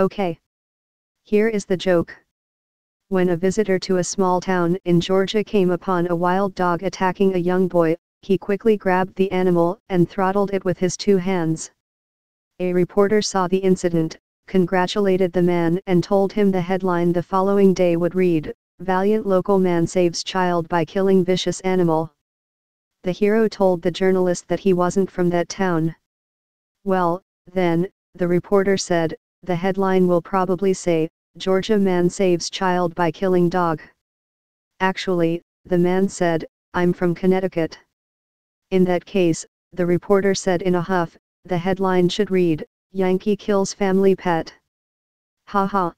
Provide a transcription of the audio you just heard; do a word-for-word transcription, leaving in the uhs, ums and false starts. Okay. Here is the joke. When a visitor to a small town in Georgia came upon a wild dog attacking a young boy, he quickly grabbed the animal and throttled it with his two hands. A reporter saw the incident, congratulated the man and told him the headline the following day would read, "Valiant local man saves child by killing vicious animal." The hero told the journalist that he wasn't from that town. "Well, then," the reporter said, "the headline will probably say, Georgia man saves child by killing dog." Actually, the man said, "I'm from Connecticut." In that case, the reporter said in a huff, the headline should read, "Yankee kills family pet." Haha.